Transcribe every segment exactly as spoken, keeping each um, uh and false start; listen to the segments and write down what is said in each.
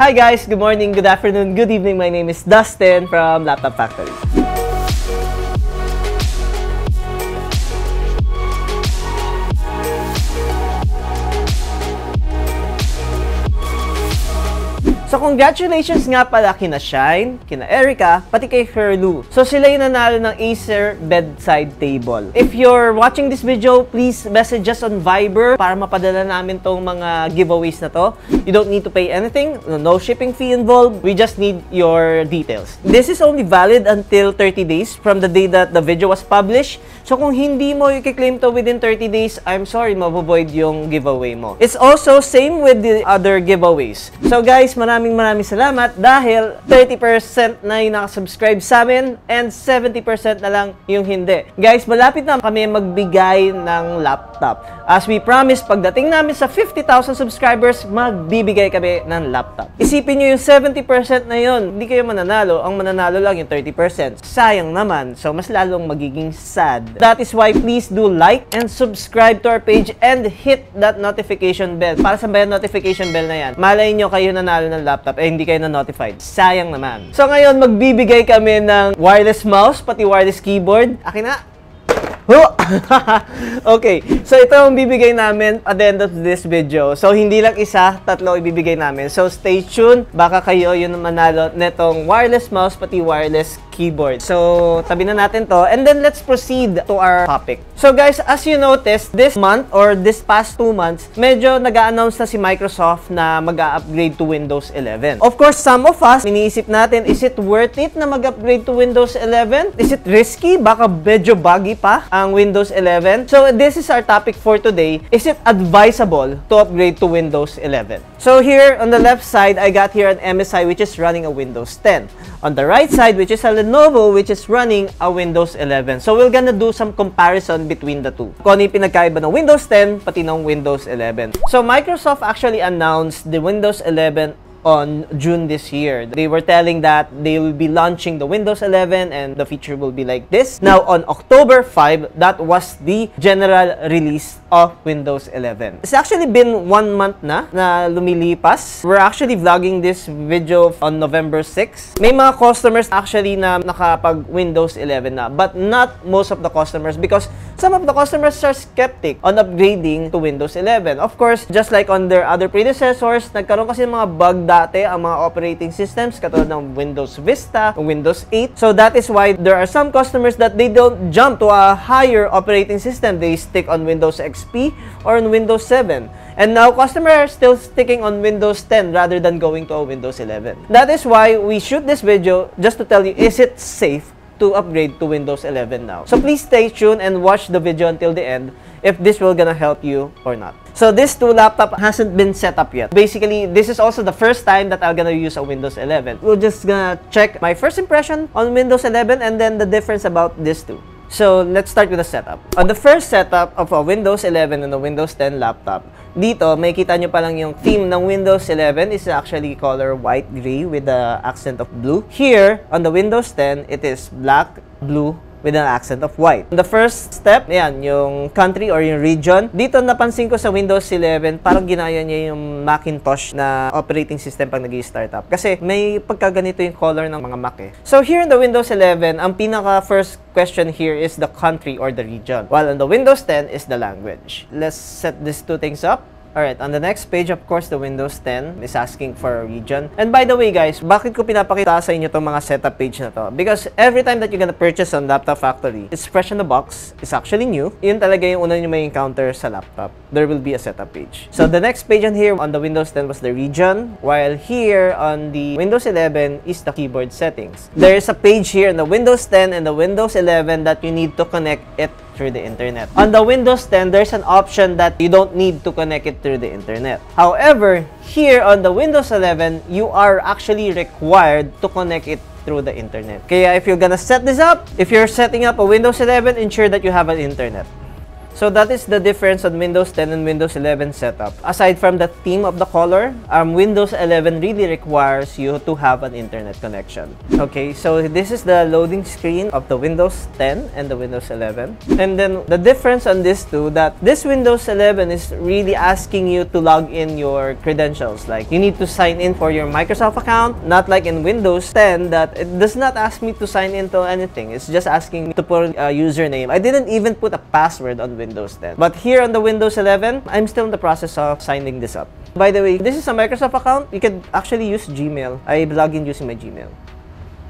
Hi guys! Good morning, good afternoon, good evening. My name is Dustin from Laptop Factory. So congratulations nga pala kina Shine, kina Erica, pati kay Herlu. So sila yung nanalo ng Acer bedside table. If you're watching this video, please message us on Viber para mapadala namin tong mga giveaways na to. You don't need to pay anything, no shipping fee involved, we just need your details. This is only valid until thirty days from the day that the video was published. So kung hindi mo i-claim to within thirty days, I'm sorry, mabovoid yung giveaway mo. It's also same with the other giveaways. So guys, maraming Maraming maraming salamat dahil thirty percent na yung nakasubscribe sa amin and seventy percent na lang yung hindi. Guys, malapit na kami magbigay ng laptop. As we promised, pagdating namin sa fifty thousand subscribers, magbibigay kami ng laptop. Isipin nyo yung seventy percent na yun, hindi kayo mananalo. Ang mananalo lang yung thirty percent. Sayang naman, so mas lalong magiging sad. That is why please do like and subscribe to our page and hit that notification bell. Para sa bayan notification bell na yan, malay nyo kayo nanalo ng laptop eh hindi kayo na-notified. Sayang naman. So ngayon, magbibigay kami ng wireless mouse, pati wireless keyboard. Akin na! Oh! Okay. So ito ang bibigay namin at the end of this video. So hindi lang isa, tatlo ibibigay namin. So stay tuned. Baka kayo yun ang manalo netong wireless mouse, pati wireless keyboard. So tabi na natin to. And then let's proceed to our topic. So guys, as you noticed, this month or this past two months, medyo nag-a-announce na si Microsoft na mag-a-upgrade to Windows eleven. Of course, some of us, iniisip natin, is it worth it na mag-upgrade to Windows eleven? Is it risky? Baka medyo buggy pa ang Windows eleven. So this is our topic for today. Is it advisable to upgrade to Windows eleven? So here on the left side, I got here an M S I which is running a Windows ten. On the right side, which is a Novo, which is running a Windows eleven. So we're gonna do some comparison between the two. Kung ano yung pinagkaiba ng Windows ten pati ng Windows eleven. So Microsoft actually announced the Windows eleven on June this year. They were telling that they will be launching the Windows eleven and the feature will be like this. Now, on October fifth, that was the general release of Windows eleven. It's actually been one month na na lumilipas. We're actually vlogging this video on November sixth. May mga customers actually na nakapag Windows eleven na, but not most of the customers because some of the customers are skeptic on upgrading to Windows eleven. Of course, just like on their other predecessors, nagkaroon kasi ng mga bug dati ang mga operating systems katulad ng Windows Vista, Windows eight. So that is why there are some customers that they don't jump to a higher operating system. They stick on Windows X P or on Windows seven. And now customers are still sticking on Windows ten rather than going to a Windows eleven. That is why we shoot this video just to tell you, is it safe to upgrade to Windows eleven now? So please stay tuned and watch the video until the end if this will gonna help you or not. So this two laptop hasn't been set up yet. Basically, this is also the first time that I'm gonna use a Windows eleven. We're just gonna check my first impression on Windows eleven and then the difference about these two. So let's start with the setup. On the first setup of a Windows eleven and a Windows ten laptop, dito may kita nyo pa lang yung theme ng Windows eleven is actually color white gray with the accent of blue. Here on the Windows ten, it is black, blue, with an accent of white. The first step, ayan, yung country or yung region. Dito napansin ko sa Windows eleven, parang ginaya niya yung Macintosh na operating system pag nag-i-start up. Kasi may pagkaganito yung color ng mga Mac eh. So here in the Windows eleven, ang pinaka first question here is the country or the region. While on the Windows ten is the language. Let's set these two things up. Alright, on the next page, of course, the Windows ten is asking for a region. And by the way, guys, bakit ko pinapakita sa inyo itong mga setup page na to? Because every time that you're gonna purchase on Laptop Factory, it's fresh in the box, it's actually new. Yun talaga yung una nyo may encounter sa laptop. There will be a setup page. So the next page on here, on the Windows ten was the region, while here on the Windows eleven is the keyboard settings. There is a page here in the Windows ten and the Windows eleven that you need to connect it through the internet. On the Windows ten, there's an option that you don't need to connect it through the internet. However, here on the Windows eleven, you are actually required to connect it through the internet. Kaya if you're gonna set this up, if you're setting up a Windows eleven, ensure that you have an internet. So that is the difference on Windows ten and Windows eleven setup. Aside from the theme of the color, um, Windows eleven really requires you to have an internet connection. Okay, so this is the loading screen of the Windows ten and the Windows eleven. And then the difference on this two, that this Windows eleven is really asking you to log in your credentials. Like, you need to sign in for your Microsoft account, not like in Windows ten that it does not ask me to sign in to anything. It's just asking me to put a username. I didn't even put a password on Windows ten. But here on the Windows eleven, I'm still in the process of signing this up. By the way, this is a Microsoft account. You can actually use Gmail. I log in using my Gmail.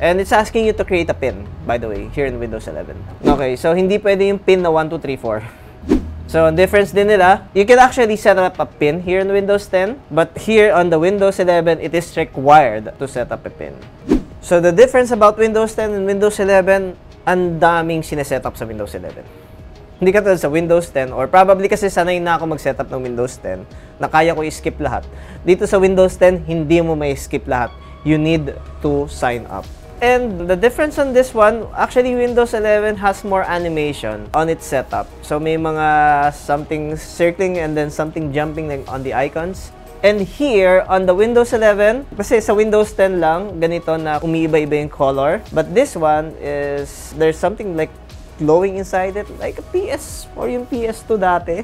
And it's asking you to create a PIN, by the way, here in Windows eleven. Okay, so hindi pwede yung PIN na one two three four. So, ang difference din nila, you can actually set up a PIN here in Windows ten, but here on the Windows eleven, it is required to set up a PIN. So, the difference about Windows ten and Windows eleven, ang daming sineset up sa Windows eleven. Hindi katulad sa Windows ten, or probably kasi sanay na ako mag-set up ng Windows ten na kaya ko i-skip lahat. Dito sa Windows ten, hindi mo may skip lahat. You need to sign up. And the difference on this one, actually Windows eleven has more animation on its setup. So may mga something circling and then something jumping on the icons. And here, on the Windows eleven, kasi sa Windows ten lang, ganito na umiiba-iba yung color. But this one is, there's something like glowing inside it, like a P S or yung P S two dati.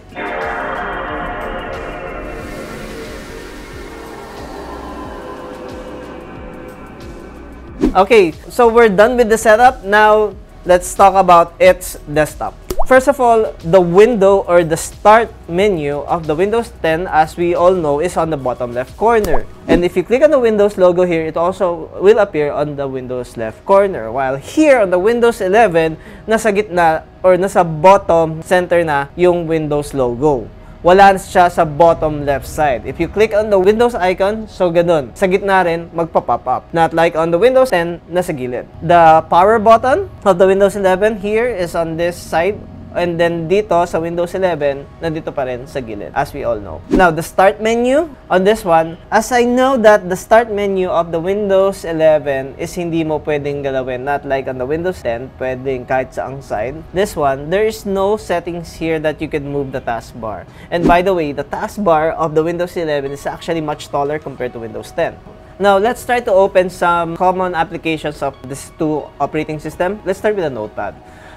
Okay, so we're done with the setup. Now, let's talk about its desktop. First of all, the window or the start menu of the Windows ten, as we all know, is on the bottom left corner. And if you click on the Windows logo here, it also will appear on the Windows left corner. While here on the Windows eleven, nasa gitna or nasa bottom center na yung Windows logo. Wala siya sa bottom left side. If you click on the Windows icon, so ganun. Sa gitna rin, magpa-pop up. Not like on the Windows ten, nasa gilid. The power button of the Windows eleven here is on this side. And then dito sa Windows eleven, nandito pa rin sa gilid, as we all know. Now, the start menu on this one, as I know that the start menu of the Windows eleven is hindi mo pwedeng galawin. Not like on the Windows ten, pwedeng kahit saang side. This one, there is no settings here that you can move the taskbar. And by the way, the taskbar of the Windows eleven is actually much taller compared to Windows ten. Now, let's try to open some common applications of these two operating systems. Let's start with a notepad.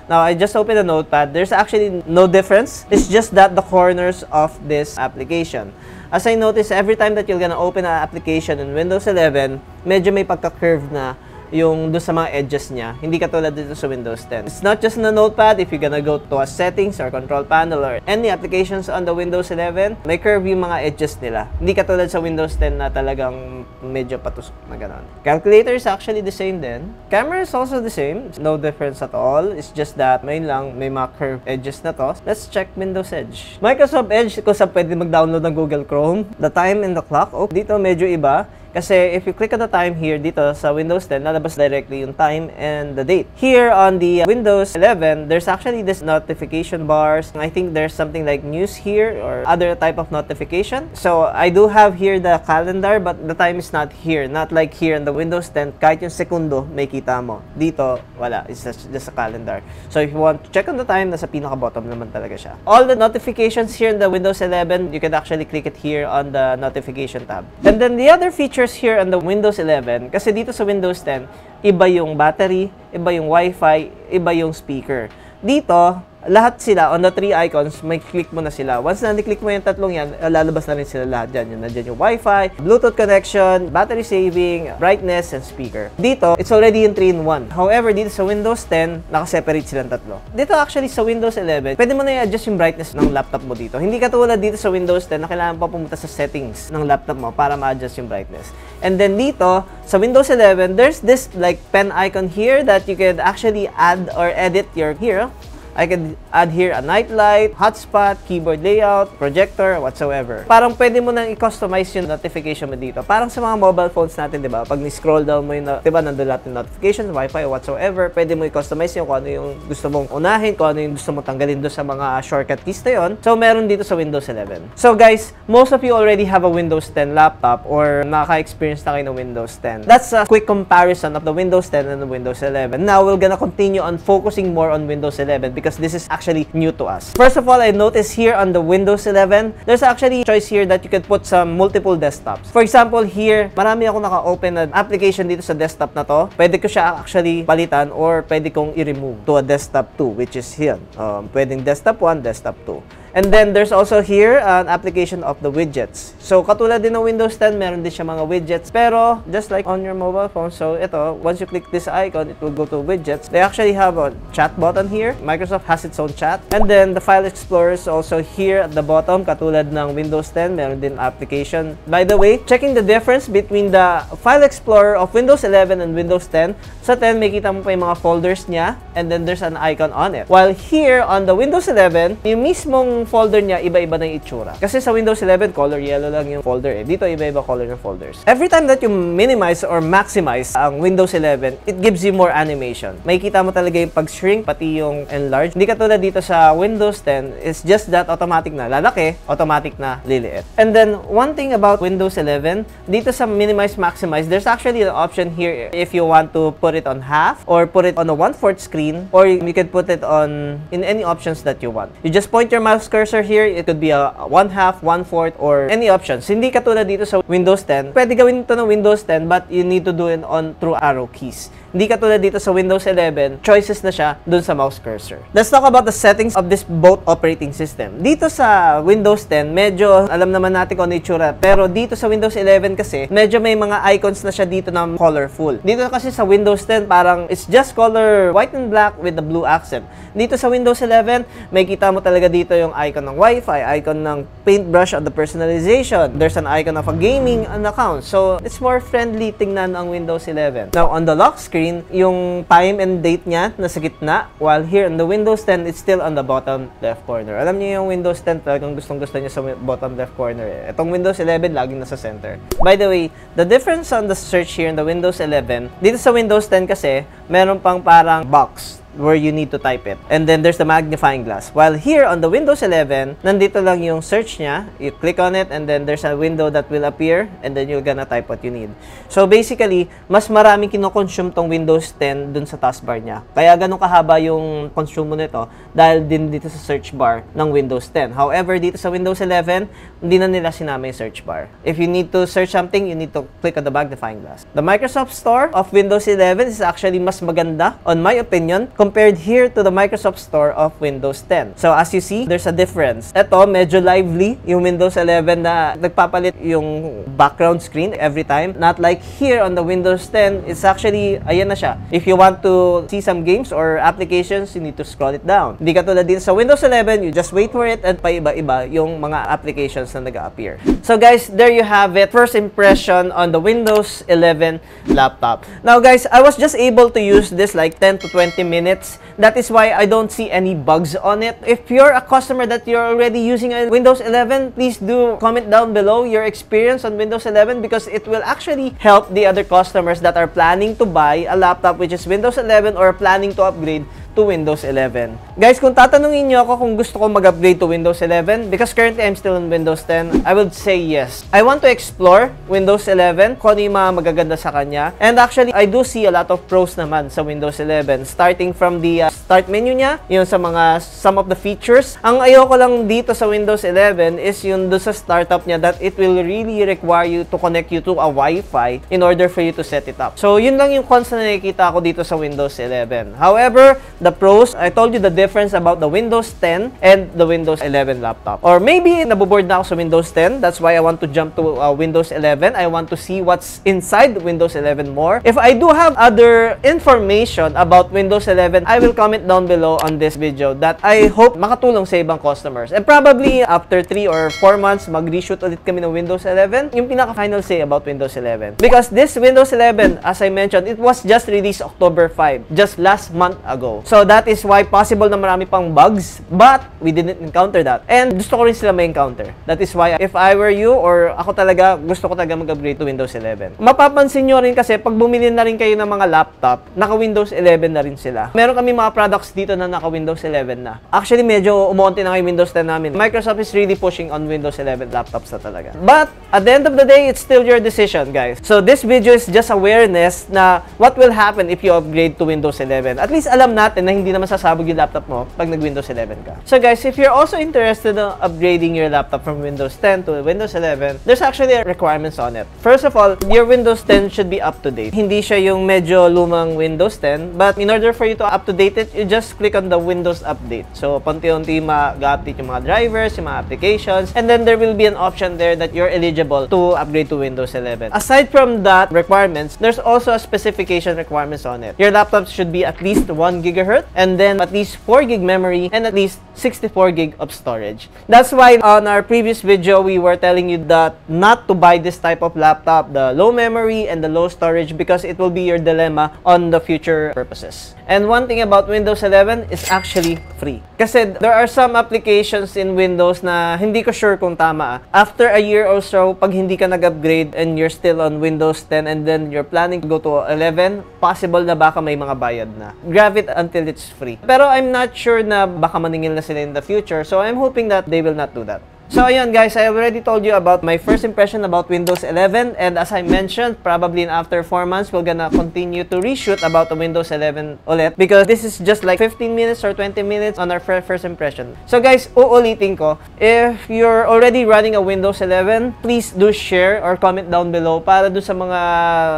Now, I just opened a notepad. There's actually no difference. It's just that the corners of this application. As I noticed, every time that you're gonna open an application in Windows eleven, medyo may pagka-curve na yung doon sa mga edges niya. Hindi katulad dito sa Windows ten. It's not just in the notepad. If you're gonna go to a settings or control panel or any applications on the Windows eleven, may curve yung mga edges nila. Hindi katulad sa Windows ten na talagang medyo patusok na gano'n. Calculator is actually the same din. Camera is also the same. It's no difference at all. It's just that may lang may mga curved edges na to. Let's check Windows Edge. Microsoft Edge, kung saan pwede mag-download ng Google Chrome. The time and the clock. Oh, dito medyo iba. Kasi if you click on the time here, dito sa Windows ten, lalabas directly yung time and the date. Here on the Windows eleven, there's actually this notification bars. I think there's something like news here or other type of notification. So I do have here the calendar, but the time is not here. Not like here in the Windows ten, kahit yung segundo, may kita mo. Dito, wala. It's just a calendar. So if you want to check on the time, nasa pinaka-bottom naman talaga siya. All the notifications here in the Windows eleven, you can actually click it here on the notification tab. And then the other feature here on the Windows eleven, kasi dito sa Windows ten, iba yung battery, iba yung Wi-Fi, iba yung speaker. Dito, lahat sila, on the three icons, may click mo na sila. Once na ni-click mo yung tatlong yan, lalabas na rin sila lahat dyan. Yung nandyan yung Wi-Fi, Bluetooth connection, battery saving, brightness, and speaker. Dito, it's already in three in one. However, dito sa Windows ten, nakaseparate silang tatlo. Dito actually sa Windows eleven, pwede mo na i-adjust yung brightness ng laptop mo dito. Hindi katulad dito sa Windows ten na kailangan pa pumunta sa settings ng laptop mo para ma-adjust yung brightness. And then dito, sa Windows eleven, there's this like pen icon here that you can actually add or edit your here. I can add here a nightlight, hotspot, keyboard layout, projector, whatsoever. Parang pwede mo nang i-customize yung notification mo dito. Parang sa mga mobile phones natin, di ba? Pag ni-scroll down mo yung, di ba, nandun natin notifications, Wi-Fi, whatsoever. Pwede mo i-customize yung kung ano yung gusto mong unahin, kung ano yung gusto mong tanggalin doon sa mga shortcut keys na yun. So, meron dito sa Windows eleven. So, guys, most of you already have a Windows ten laptop or naka-experience na kayo ng Windows ten. That's a quick comparison of the Windows ten and the Windows eleven. Now, we're gonna continue on focusing more on Windows eleven because this is actually new to us. First of all, I noticed here on the Windows eleven, there's actually a choice here that you can put some multiple desktops. For example, here, marami ako naka-open na application dito sa desktop na to. Pwede ko siya actually palitan or pwede kong i-remove to a desktop two, which is here. Um, pwedeng desktop one, desktop two. And then, there's also here an application of the widgets. So, katulad din ng Windows ten, meron din siya mga widgets. Pero, just like on your mobile phone, so ito, once you click this icon, it will go to widgets. They actually have a chat button here. Microsoft has its own chat. And then, the file explorer is also here at the bottom. Katulad ng Windows ten, meron din application. By the way, checking the difference between the file explorer of Windows eleven and Windows ten. Sa ten, may kita mo pa yung mga folders niya. And then, there's an icon on it. While here, on the Windows eleven, yung mismong folder niya, iba-iba na yung itsura. Kasi sa Windows eleven, color yellow lang yung folder eh. Dito, iba-iba color ng folders. Every time that you minimize or maximize ang Windows eleven, it gives you more animation. Makikita mo talaga yung pag-shrink, pati yung enlarge. Hindi katulad dito sa Windows ten, it's just that automatic na lalaki, automatic na liliit. And then, one thing about Windows eleven, dito sa minimize, maximize, there's actually an option here if you want to put it on half, or put it on a one-fourth screen, or you can put it on in any options that you want. You just point your mouse cursor here, it could be a one-half, one-fourth, or any options. Hindi katulad dito sa Windows ten. Pwede gawin ito ng Windows ten, but you need to do it on through arrow keys. Hindi katulad dito sa Windows eleven, choices na siya dun sa mouse cursor. Let's talk about the settings of this both operating system. Dito sa Windows ten, medyo alam naman natin kung ano itsura, pero dito sa Windows eleven kasi, medyo may mga icons na siya dito na colorful. Dito kasi sa Windows ten, parang it's just color white and black with the blue accent. Dito sa Windows eleven, may kita mo talaga dito yung icon ng Wi-Fi, icon ng paintbrush of the personalization. There's an icon of a gaming account. So, it's more friendly tingnan ang Windows eleven. Now, on the lock screen, yung time and date niya nasa gitna, while here on the Windows ten, it's still on the bottom left corner. Alam niyo yung Windows ten talagang gustong-gusto niya sa bottom left corner eh. Itong Windows eleven, laging nasa center. By the way, the difference on the search here in the Windows eleven, dito sa Windows ten kasi, meron pang parang box where you need to type it. And then there's the magnifying glass. While here on the Windows eleven, nandito lang yung search niya. You click on it and then there's a window that will appear and then you're gonna type what you need. So basically, mas maraming kinoconsume tong Windows ten dun sa taskbar niya. Kaya ganun kahaba yung consume nito dahil din dito sa search bar ng Windows ten. However, dito sa Windows eleven, hindi na nila sinama yung search bar. If you need to search something, you need to click on the magnifying glass. The Microsoft Store of Windows eleven is actually mas maganda, on my opinion, compared here to the Microsoft Store of Windows ten. So, as you see, there's a difference. Ito, medyo lively yung Windows eleven na nagpapalit yung background screen every time. Not like here on the Windows ten, it's actually, ayan na siya. If you want to see some games or applications, you need to scroll it down. Hindi katulad dito sa Windows eleven, you just wait for it at paiba-iba yung mga applications na nag-appear. So, guys, there you have it. First impression on the Windows eleven laptop. Now, guys, I was just able to use this like ten to twenty minutes. That is why I don't see any bugs on it. If you're a customer that you're already using a Windows eleven, please do comment down below your experience on Windows eleven because it will actually help the other customers that are planning to buy a laptop which is Windows eleven or planning to upgrade to Windows eleven. Guys, kung tatanungin niyo ako kung gusto ko mag-upgrade to Windows eleven because currently I'm still on Windows ten, I would say yes. I want to explore Windows eleven, kung ano yung mga magaganda sa kanya. And actually, I do see a lot of pros naman sa Windows eleven, starting from the uh, start menu niya, yun sa mga some of the features. Ang ayoko lang dito sa Windows eleven is yun doon sa startup niya that it will really require you to connect you to a Wi-Fi in order for you to set it up. So, yun lang yung cons na nakikita ako dito sa Windows eleven. However, the pros, I told you the difference about the Windows ten and the Windows eleven laptop. Or maybe naboboard na ako sa Windows ten. That's why I want to jump to uh, Windows eleven. I want to see what's inside Windows eleven more. If I do have other information about Windows eleven, I will comment down below on this video that I hope makatulong sa ibang customers. And probably after three or four months, mag-reshoot ulit kami ng Windows eleven. Yung pinaka-final say about Windows eleven. Because this Windows eleven, as I mentioned, it was just released October fifth, just last month ago. So that is why possible na marami pang bugs, but we didn't encounter that. And gusto ko rin sila may encounter. That is why if I were you or ako talaga, gusto ko talaga mag-upgrade to Windows eleven. Mapapansin nyo rin kasi pag bumili na rin kayo ng mga laptop, naka-Windows eleven na rin sila. Meron kami mga products dito na naka-Windows eleven na. Actually, medyo umuunti na kayo Windows ten namin. Microsoft is really pushing on Windows eleven laptops na talaga. But at the end of the day, it's still your decision, guys. So this video is just awareness na what will happen if you upgrade to Windows eleven. At least alam natin natin na hindi naman sasabog yung laptop mo pag nag-Windows eleven ka. So guys, if you're also interested in upgrading your laptop from Windows ten to Windows eleven, there's actually requirements on it. First of all, your Windows ten should be up to date. Hindi siya yung medyo lumang Windows ten, but in order for you to up to date it, you just click on the Windows update. So paunti-unti mag-update yung mga drivers, yung mga applications, and then there will be an option there that you're eligible to upgrade to Windows eleven. Aside from that requirements, there's also a specification requirements on it. Your laptop should be at least one gigahertz and then at least four gig memory and at least sixty-four gig of storage. That's why on our previous video, we were telling you that not to buy this type of laptop, the low memory and the low storage, because it will be your dilemma on the future purposes. And one thing about Windows eleven is actually free. Kasi there are some applications in Windows na hindi ko sure kung tama. After a year or so, pag hindi ka nag-upgrade and you're still on Windows ten and then you're planning to go to eleven, possible na baka may mga bayad na. Grab it until it's free. Pero I'm not sure na baka maningil na sila in the future, so I'm hoping that they will not do that. So ayun guys, I already told you about my first impression about Windows eleven, and as I mentioned, probably in after four months, we're gonna continue to reshoot about the Windows eleven ulit because this is just like fifteen minutes or twenty minutes on our first impression. So guys, uulitin ko, if you're already running a Windows eleven, please do share or comment down below para do sa mga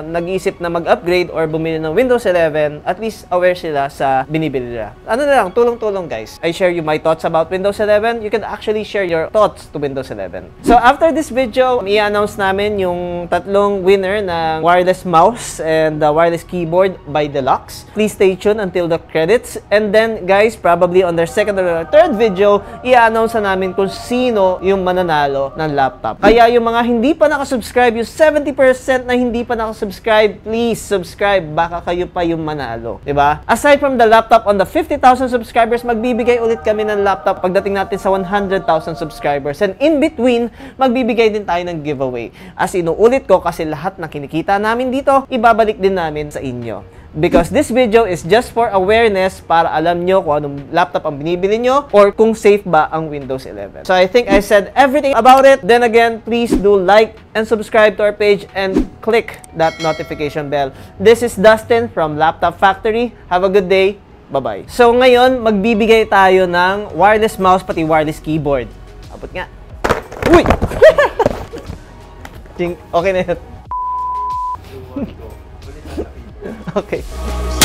nag-iisip na mag-upgrade or bumili ng Windows eleven, at least aware sila sa binibili nila. Ano na lang, tulong-tulong guys. I share you my thoughts about Windows eleven. You can actually share your thoughts to Windows eleven. So after this video, i-announce namin yung tatlong winner ng wireless mouse and the wireless keyboard by Deluxe. Please stay tuned until the credits. And then guys, probably on their second or third video, i-announce na namin kung sino yung mananalo ng laptop. Kaya yung mga hindi pa nakasubscribe, yung seventy percent na hindi pa nakasubscribe, please subscribe. Baka kayo pa yung manalo. Diba? Aside from the laptop, on the fifty thousand subscribers, magbibigay ulit kami ng laptop pagdating natin sa one hundred thousand subscribers. And in between, magbibigay din tayo ng giveaway. As inuulit ko, kasi lahat na kinikita namin dito, ibabalik din namin sa inyo. Because this video is just for awareness, para alam nyo kung anong laptop ang binibili nyo or kung safe ba ang Windows eleven. So I think I said everything about it. Then again, please do like and subscribe to our page and click that notification bell. This is Dustin from Laptop Factory. Have a good day. Bye-bye. So ngayon, magbibigay tayo ng wireless mouse pati wireless keyboard. Abot nga. Uy! Okay na yun. Okay.